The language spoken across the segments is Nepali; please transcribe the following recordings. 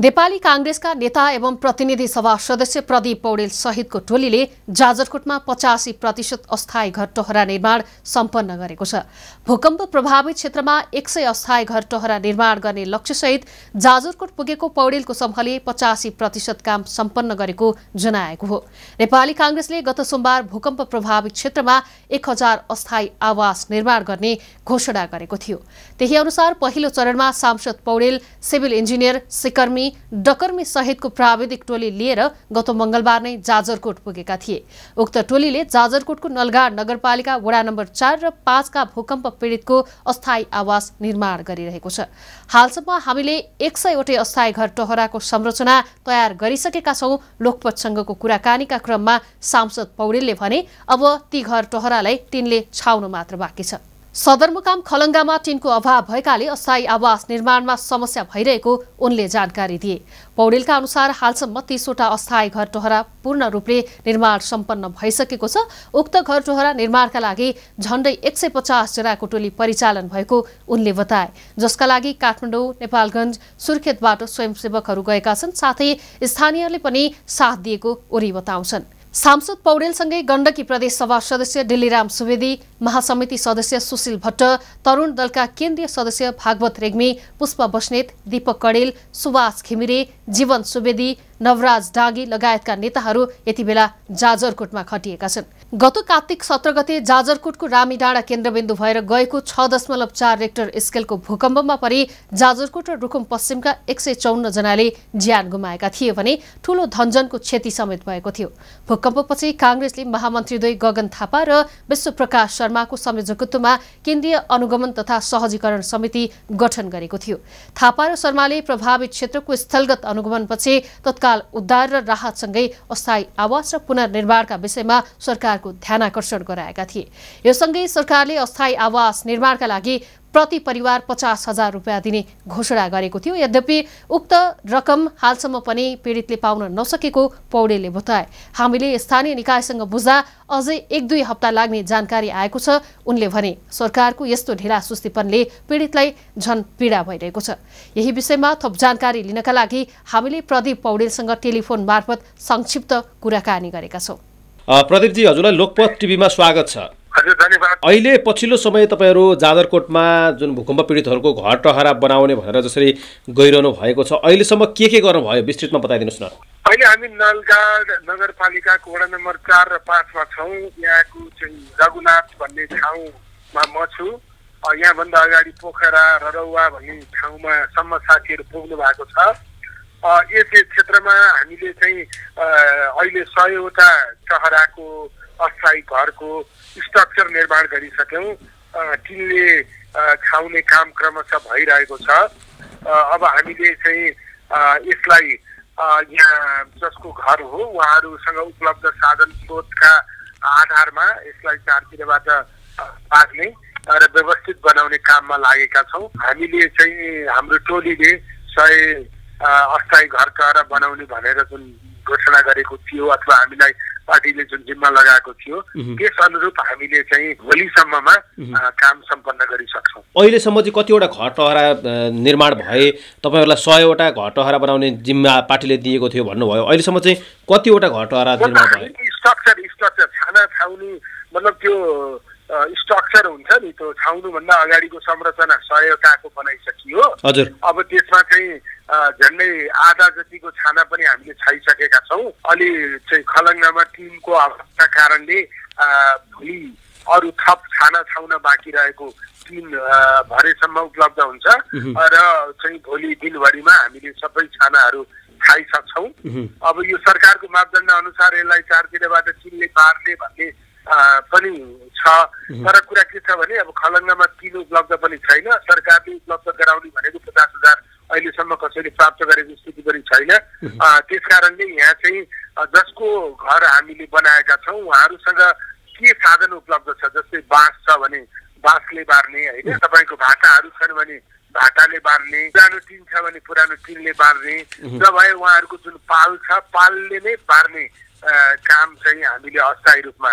नेपाली कांग्रेसका नेता एवं प्रतिनिधि सभा सदस्य प्रदीप पौडेल सहितको टोलीले जाजरकोटमा 85% अस्थायी घर टोहरा निर्माण सम्पन्न गरेको छ। भूकम्प प्रभावित क्षेत्रमा 100 अस्थायी घर टोहरा निर्माण गर्ने लक्ष्यसहित जाजरकोट पुगेको पौडेलको समूहले 85% काम सम्पन्न गरेको जनाएको हो। नेपाली कांग्रेसले गत सोमबार भूकम्प प्रभावित क्षेत्रमा 1000 अस्थायी आवास निर्माण गर्ने घोषणा गरेको थियो। त्यही अनुसार पहिलो चरणमा सांसद पौडेल, सिभिल इन्जिनियर सिकर डकर्मी सहितको प्राविधिक टोली लिएर गत मंगलबार नै जाजरकोट पुगेका थिए। उक्त टोलीले जाजरकोटको नलगाड नगरपालिका वडा नम्बर 4 र 5 का भूकम्प पीडितको अस्थायी आवास निर्माण गरिरहेको छ। हालसम्म हामीले 100 वटै अस्थायी घर टोहराको संरचना तयार गरिसकेका छौं। लोकपतसँगको कुराकानीका क्रममा सांसद पौडेलले भने अब ती घर टोहरालाई टिनले छाउनु मात्र बाँकी छ। सदरमुकाम खलंगामा टिनको अभाव भएकाले अस्थायी आवास निर्माणमा समस्या भइरहेको उनले जानकारी दिए। पौडेलका अनुसार हालसम्म 30 वटा अस्थायी घर टोहरा पूर्ण रूपले निर्माण सम्पन्न भइसकेको छ। उक्त घर टोहरा निर्माणका लागि झण्डै 150 जनाको टोली परिचालन भएको उनले बताए, जसका लागि काठमाडौँ, नेपालगञ्ज, सुर्खेतबाट स्वयंसेवकहरू गएका छन्। साथै स्थानीयहरूले पनि साथ दिएको ओरी बताउँछन्। सांसद पौडेलसँगै गण्डकी प्रदेश सभा सदस्य दिल्लीराम सुवेदी, महासमिति सदस्य सुशील भट्ट, तरुण दलका केन्द्रीय सदस्य भागवत रेग्मी, पुष्पा बस्नेत, दीपक कडेल, सुवास खिमिरि, जीवन सुवेदी, नवराज दांगी लगायतका नेताहरू यतिबेला जाजरकोटमा खटिएका छन्। गत कार्तिक 17 गते जाजरकोटको रामिडाडा केन्द्रबिन्दु भएर गएको 6.4 रेक्टर स्केलको भूकम्पमा परि जाजरकोट र रुकुम पश्चिमका 154 जनाले ज्यान गुमाएका थिए भने ठूलो धनजनको क्षति समेत भएको थियो। भूकम्पपछि कांग्रेसले महामन्त्रीद्वय गगन थापा र विश्वप्रकाश शर्माको संयोजकत्वमा केन्द्रीय अनुगमन तथा सहजीकरण समिति गठन गरेको थियो। थापा र शर्माले प्रभावित क्षेत्रको स्थलगत अनुगमनपछि तत्काल उद्धार र राहतसँगै अस्थायी आवास र पुनर्निर्माणका विषयमा सरकारको ध्यानाकर्षण गराएका थिए। यो सँगै सरकारले अस्थायी आवास निर्माणका लागि प्रति परिवार 50,000 रुपैयाँ दिने घोषणा गरेको थियो। यद्यपि उक्त रकम हालसम्म पनि पीडितले पाउन नसकेको पौडेलले बताए। हामीले स्थानीय निकायसँग बुझ्दा अझै 1-2 हप्ता लाग्ने जानकारी आएको छ। उनले भने सरकारको यस्तो ढिला सुस्तीपनले पीडितलाई झन पीडा भइरहेको छ। यही विषयमा थप जानकारी लिनका लागि हामीले प्रदीप पौडेलसँग टेलिफोन मार्फत संक्षिप्त कुराकानी गरेका छौँ। प्रदीपजी, हजुरलाई लोकपत टिभीमा स्वागत छ। अहिले पछिल्लो समय तपाईहरू जाजरकोटमा जुन भूकम्प पीडितहरूको घर टहरा बनाउने भनेर जसरी गइरहनु भएको छ, अहिलेसम्म के गर्नुभयो विस्तृतमा बताइदिनुहोस् न। अहिले हामी नलगाड नगरपालिकाको वडा नम्बर 4 र 5 मा छौँ। यहाँको चाहिँ रघुनाथ भन्ने ठाउँमा म छु। यहाँभन्दा अगाडि पोखरा ररौवा भन्ने ठाउँमा सम्म साथीहरू पुग्नु भएको छ। यस क्षेत्रमा हामीले चाहिँ अहिले 100 वटा टहराको अस्थायी घरको स्ट्रक्चर निर्माण गरिसक्यौँ। टिनले छाउने काम क्रमशः भइरहेको छ। अब हामीले चाहिँ यसलाई यहाँ जसको घर हो उहाँहरूसँग उपलब्ध साधन स्रोतका आधारमा यसलाई चारतिरबाट बाँध्ने र व्यवस्थित बनाउने काममा लागेका छौँ। हामीले चाहिँ हाम्रो टोलीले 100 अस्थायी घर टहरा बनाउने भनेर जुन घोषणा गरेको थियो अथवा हामीलाई पार्टीले जुन जिम्मा लगाएको थियो त्यस अनुरूप हामीले चाहिँ भोलिसम्ममा काम सम्पन्न गरिसक्छौँ। अहिलेसम्म चाहिँ कतिवटा घर टहरा निर्माण भए? तपाईँहरूलाई 100 वटा घर टहरा बनाउने जिम्मा पार्टीले दिएको थियो भन्नुभयो। अहिलेसम्म चाहिँ कतिवटा घर टहरा निर्माण भयो? स्ट्रक्चर छाना छाउनी, मतलब त्यो स्ट्रक्चर हुन्छ नि, त्यो छाउनुभन्दा अगाडिको संरचना 100 वटाको बनाइसकियो। अब त्यसमा चाहिँ झन्डै आधा जतिको छाना पनि हामीले छाइसकेका छौँ। अलि चाहिँ खलङ्गामा टिमको अभावका कारणले भोलि अरू थप छाना छाउन बाँकी रहेको टिम भरेसम्म उपलब्ध हुन्छ र चाहिँ भोलि दिनभरिमा हामीले सबै छानाहरू छाइसक्छौँ। अब यो सरकारको मापदण्ड अनुसार यसलाई चारतिरबाट टिमले बार्ने भन्ने पनि छ। तर कुरा के छ भने अब खलङ्गामा टिन उपलब्ध पनि छैन। सरकारले उपलब्ध गराउने भनेको 50,000 अहिलेसम्म कसैले प्राप्त गरेको स्थिति पनि छैन। त्यस कारणले यहाँ चाहिँ जसको घर हामीले बनाएका छौँ उहाँहरूसँग के साधन उपलब्ध छ, जस्तै बाँस छ भने बाँसले बार्ने, होइन, तपाईँको भाटाहरू छन् भने भाटाले बार्ने, पुरानो टिन छ भने पुरानो टिनले बार्ने, नभए उहाँहरूको जुन पाल छ पालले नै बार्ने काम चाहिँ हामीले अस्थायी रूपमा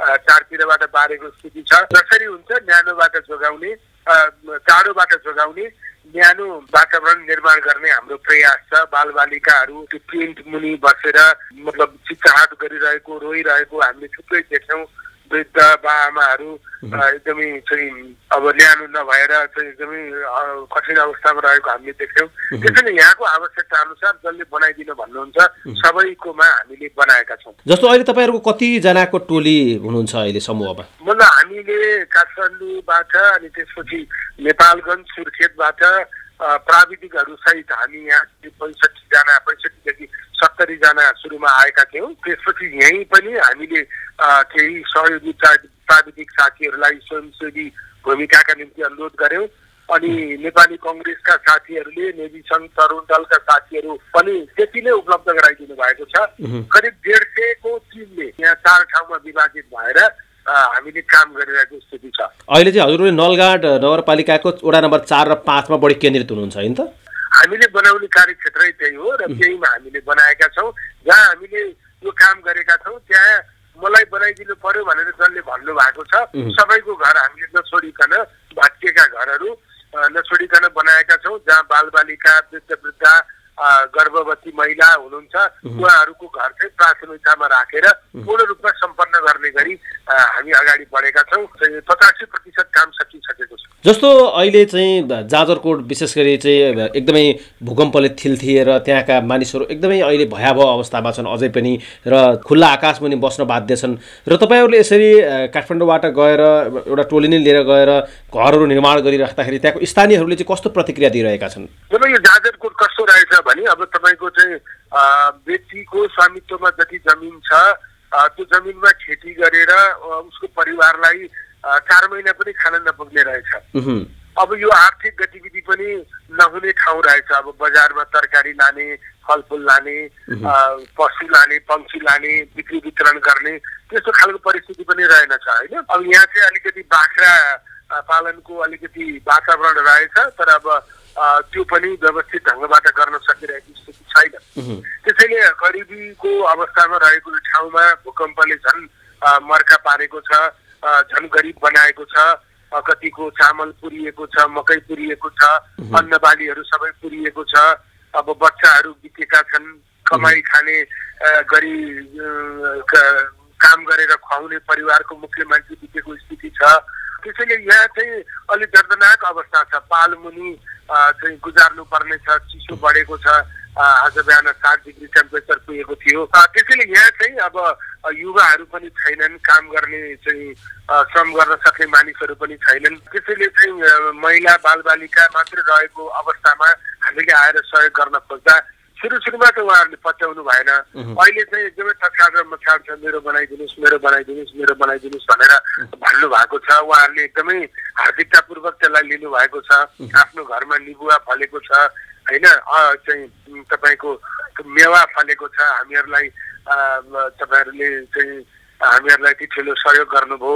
चारतिरबाट बारेको स्थिति छ। जसरी हुन्छ न्यानोबाट जोगाउने, टाढोबाट जोगाउने न्यानो वातावरण निर्माण गर्ने हाम्रो प्रयास छ। बालबालिकाहरू त्यो प्रिन्ट मुनि बसेर मतलब चिच्चाहाट गरिरहेको रोइरहेको हामीले थुप्रै देख्छौँ। वृद्ध बाआमाहरू एकदमै चाहिँ अब न्यानो नभएर चाहिँ एकदमै कठिन अवस्थामा रहेको हामीले देख्यौँ। त्यसैले यहाँको आवश्यकता अनुसार जसले बनाइदिनु भन्नुहुन्छ सबैकोमा हामीले बनाएका छौँ। जस्तो अहिले तपाईँहरूको कतिजनाको टोली हुनुहुन्छ अहिले समूहमा? मतलब हामीले काठमाडौँबाट अनि त्यसपछि नेपालगञ्ज सुर्खेतबाट प्राविधिकहरू सहित हामी यहाँ 65 जना 65 देखि 70 जना सुरुमा आएका थियौँ। त्यसपछि यहीँ पनि हामीले केही सहयोगी प्राविधिक साथीहरूलाई स्वयंसेवी भूमिकाका निम्ति अनुरोध गर्यौँ। अनि नेपाली कङ्ग्रेसका साथीहरूले नेवी सङ्घ तरुण दलका साथीहरू पनि त्यति नै उपलब्ध गराइदिनु भएको छ। करिब 150 को टिमले यहाँ 4 ठाउँमा विभाजित भएर हामीले काम गरिरहेको स्थिति छ। अहिले चाहिँ हजुरले नलगाड नगरपालिकाको वडा नम्बर 4 र 5 मा बढी केन्द्रित हुनुहुन्छ हैन त? हामीले बनाउने कार्यक्षेत्र त्यही हो र त्यहीमा हामीले बनाएका छौँ। जहाँ हामीले यो काम गरेका छौँ त्यहाँ मलाई बनाइदिनु पर्यो भनेर जसले भन्नु भएको छ सबैको घर हामीले नछोडिकन भत्किएका घरहरू नछोडिकन बनाएका छौँ। जहाँ बालबालिका वृद्ध गर्भवती महिला हुनुहुन्छ उहाँहरूको घर चाहिँ प्राथमिकतामा राखेर पूर्ण रूपमा सम्पन्न गर्ने गरी हामी अगाडि बढेका छौँ। 85% काम सकिसकेको छ। जस्तो अहिले चाहिँ जाजरकोट विशेष गरी चाहिँ एकदमै भूकम्पले थिल्थिएर त्यहाँका मानिसहरू एकदमै अहिले भयावह अवस्थामा छन् अझै पनि र खुल्ला आकाशमुनि बस्न बाध्य छन् र तपाईँहरूले यसरी काठमाडौँबाट गएर एउटा टोली नै लिएर गएर घरहरू निर्माण गरिराख्दाखेरि त्यहाँको स्थानीयहरूले चाहिँ कस्तो प्रतिक्रिया दिइरहेका छन्? जब यो जाजरकोट कस्तो रहेछ भने अब तपाईँको चाहिँ व्यक्तिको स्वामित्वमा जति जमिन छ त्यो जमिनमा खेती गरेर उसको परिवारलाई 4 महिना पनि खान नपुग्ने रहेछ। अब यो आर्थिक गतिविधि पनि नहुने ठाउँ रहेछ। अब बजारमा तरकारी लाने, फलफुल लाने, पशु लाने, पंक्षी लाने, बिक्री वितरण गर्ने त्यस्तो खालको परिस्थिति पनि रहेनछ होइन। अब यहाँ चाहिँ अलिकति बाख्रा पालनको अलिकति वातावरण रहेछ तर अब त्यो पनि व्यवस्थित ढङ्गबाट गर्न सकिरहेको स्थिति छैन। त्यसैले गरिबीको अवस्थामा रहेको ठाउँमा भूकम्पले झन् मर्का पारेको छ, झन् गरिब बनाएको छ। कतिको चामल पुरिएको छ, मकै पुरिएको छ, अन्नबालीहरू सबै पुरिएको छ। अब बच्चाहरू बितेका छन्, कमाई खाने गरी काम गरेर खुवाउने परिवारको मुख्य मान्छे बितेको स्थिति छ। त्यसैले यहाँ चाहिँ अलिक दर्दनाक अवस्था छ। पालमुनि चाहिँ गुजार्नु पर्ने छ, चिसो बढेको छ। आज बिहान 7 डिग्री टेम्परेचर पुगेको थियो। त्यसैले यहाँ चाहिँ अब युवाहरू पनि छैनन्, काम गर्ने चाहिँ श्रम गर्न सक्ने मानिसहरू पनि छैनन्। त्यसैले चाहिँ महिला बालबालिका मात्रै रहेको अवस्थामा हामीले आएर सहयोग गर्न खोज्दा सुरुमा त उहाँहरूले पच्याउनु भएन। अहिले चाहिँ एकदमै तत्काल र मछाल छ, मेरो बनाइदिनुहोस् भनेर भन्नु भएको छ। उहाँहरूले एकदमै हार्दिकतापूर्वक त्यसलाई लिनुभएको छ। आफ्नो घरमा निबुवा फलेको छ होइन, चाहिँ तपाईँको मेवा फलेको छ। हामीहरूलाई तपाईँहरूले चाहिँ हामीहरूलाई यति ठुलो सहयोग गर्नुभयो,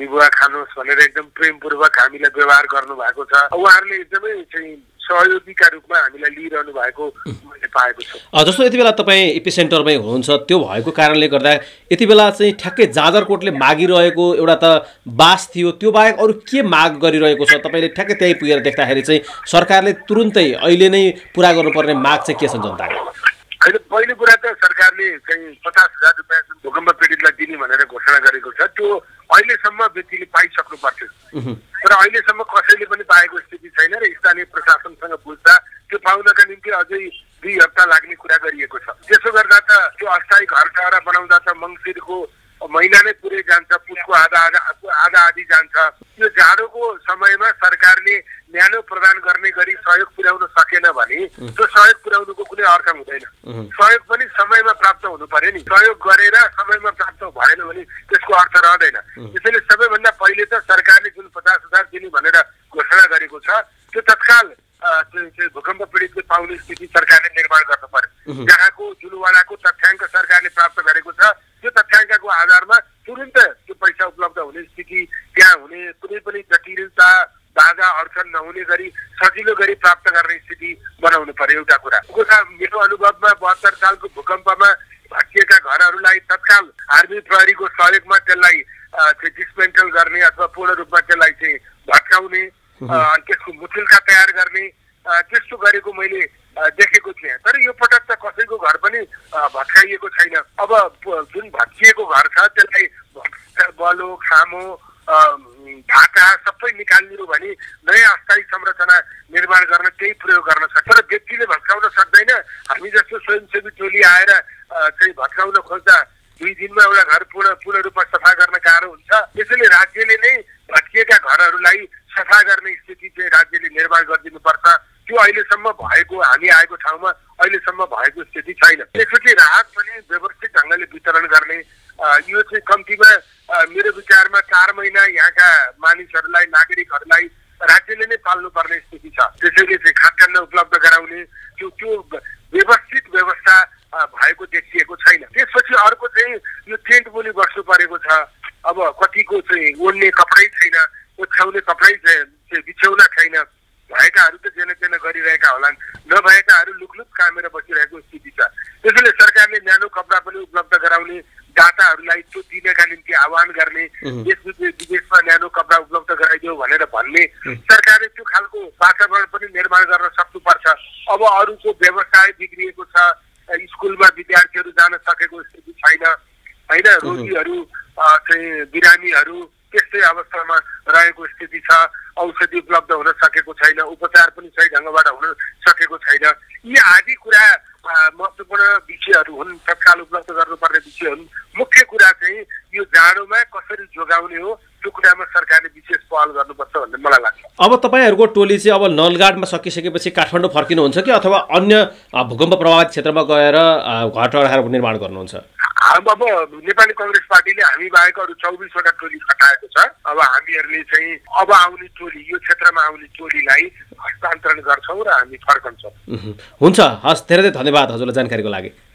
निबुवा खानुहोस् भनेर एकदम प्रेमपूर्वक हामीलाई व्यवहार गर्नुभएको छ। उहाँहरूले एकदमै चाहिँ सहयोगीका रूपमा हामीलाई लिइरहनु भएको मैले पाएको छु। जस्तो यति बेला तपाईँ एपिसेन्टरमै हुनुहुन्छ त्यो भएको कारणले गर्दा यति बेला चाहिँ ठ्याक्कै जाजरकोटले मागिरहेको एउटा त बास थियो, त्यो बाहेक अरू के माग गरिरहेको छ? तपाईँले ठ्याक्कै त्यही पुगेर देख्दाखेरि चाहिँ सरकारले तुरुन्तै अहिले नै पुरा गर्नुपर्ने माग चाहिँ के छ जनताको? अहिले पहिलो कुरा त सरकारले चाहिँ 50,000 रुपियाँ भूकम्प पीडितलाई दिने भनेर घोषणा गरेको छ। त्यो अहिलेसम्म व्यक्तिले पाइसक्नु पर्थ्यो तर अहिलेसम्म कसैले पनि पाएको स्थिति छैन र स्थानीय प्रशासनसँग बुझ्दा त्यो पाउनका निम्ति अझै 2 हप्ता लाग्ने कुरा गरिएको छ। त्यसो गर्दा त त्यो अस्थायी घर टहरा बनाउँदा त मङ्सिरको महिना नै पुरै जान्छ, पुसको आधा आधी जान्छ। त्यो जाडोको समयमा सरकारले न्यानो प्रदान गर्ने गरी सहयोग पुर्याउन सकेन भने त्यो सहयोग पुर्याउनुको कुनै अर्थ हुँदैन। सहयोग पनि समयमा प्राप्त हुनु पर्यो नि, सहयोग गरेर समयमा प्राप्त भएन भने त्यसको अर्थ रहँदैन। त्यसैले सबैभन्दा पहिले त सरकारले जुन 50,000 दिने भनेर घोषणा गरेको छ त्यो तत्काल भूकम्प पीडितले पाउने स्थिति सरकारले निर्माण गर्नु पर्यो। जहाँको जुलवाडाको तथ्याङ्क सरकारले प्राप्त गरेको छ त्यो तथ्याङ्कको आधारमा तुरन्त त्यो पैसा उपलब्ध हुने स्थिति, त्यहाँ हुने कुनै पनि जटिलता बाधा अडचन नहुने गरी सजिलो गरी प्राप्त गर्ने स्थिति पर्यो एउटा कुरा। मेरो अनुभवमा 72 सालको भूकम्पमा भत्किएका घरहरूलाई तत्काल आर्मी प्रहरीको सहयोगमा त्यसलाई डिस्मेन्टल गर्ने अथवा पूर्ण रूपमा त्यसलाई चाहिँ भत्काउने अनि त्यसको मुचुल्का तयार गर्ने त्यस्तो गरेको मैले देखेको थिएँ। तर यो पटक त कसैको घर पनि भत्काइएको छैन। अब जुन भत्किएको घर छ त्यसलाई बलो खामो ढाका सबै निकालिदिनु भने नयाँ अस्थायी संरचना निर्माण गर्न त्यही प्रयोग गर्न सक्छ। तर व्यक्तिले भत्काउन सक्दैन। हामी जस्तो स्वयंसेवी टोली आएर चाहिँ भत्काउन खोज्दा 2 दिनमा एउटा घर पूर्ण रूपमा सफा गर्न गाह्रो हुन्छ। त्यसैले राज्यले नै भत्किएका घरहरूलाई सफा गर्ने स्थिति चाहिँ राज्यले निर्माण गरिदिनुपर्छ। त्यो अहिलेसम्म भएको हामी आएको ठाउँमा अहिलेसम्म भएको स्थिति छैन। त्यसपछि राहत पनि व्यवस्थित ढङ्गले वितरण गर्ने यो चाहिँ कम्तीमा मेरो विचारमा 4 महिना यहाँका मानिसहरूलाई नागरिकहरूलाई राज्यले नै पाल्नुपर्ने स्थिति छ। त्यसैले चाहिँ खाद्यान्न उपलब्ध गराउने त्यो व्यवस्थित व्यवस्था भएको देखिएको छैन। त्यसपछि अर्को चाहिँ यो टेन्ट बोली बस्नु परेको छ। अब कतिको चाहिँ ओढ्ने कपडै छैन, ओछ्याउने कपडै बिछ्याउन छैन। भएकाहरू त जेनतेन गरिरहेका होलान्, नभएकाहरू लुकलुक कामेर बसिरहेको स्थिति छ। त्यसैले सरकारले न्यानो कपडा पनि उपलब्ध गराउने, दाताहरूलाई त्यो दिनका निम्ति आह्वान गर्ने, देश विदेशमा न्यानो कपडा उपलब्ध गराइदियो भनेर भन्ने, सरकारले त्यो खालको वातावरण पनि निर्माण गर्न सक्नुपर्छ। अब अरूको व्यवसाय बिग्रिएको छ, स्कुलमा विद्यार्थीहरू जान सकेको स्थिति छैन होइन, रोगीहरू चाहिँ बिरामीहरू त्यस्तै अवस्थामा रहेको स्थिति छ, औषधि उपलब्ध हुन सकेको छैन, उपचार पनि सही ढङ्गबाट हुन सकेको छैन। यी आदि कुरा महत्त्वपूर्ण विषयहरू हुन्, तत्काल उपलब्ध गर्नुपर्ने विषय हुन्। मुख्य कुरा चाहिँ यो जाडोमा कसरी जोगाउने हो त्यो कुरामा सरकारले विशेष पहल गर्नुपर्छ भन्ने मलाई लाग्छ। अब तपाईँहरूको टोली चाहिँ अब नलगाडमा सकिसकेपछि काठमाडौँ फर्किनुहुन्छ कि अथवा अन्य भूकम्प प्रभावित क्षेत्रमा गएर घर ढाकाहरूको निर्माण गर्नुहुन्छ? अब नेपाली कङ्ग्रेस पार्टीले हामी बाहेक अरू 24 वटा टोली खटाएको छ। अब हामीहरूले चाहिँ अब आउने टोली यो क्षेत्रमा आउने टोलीलाई हस्तान्तरण गर्छौँ र हामी फर्कन्छौँ। हुन्छ, हस्, धेरै धेरै धन्यवाद हजुरलाई जानकारीको लागि।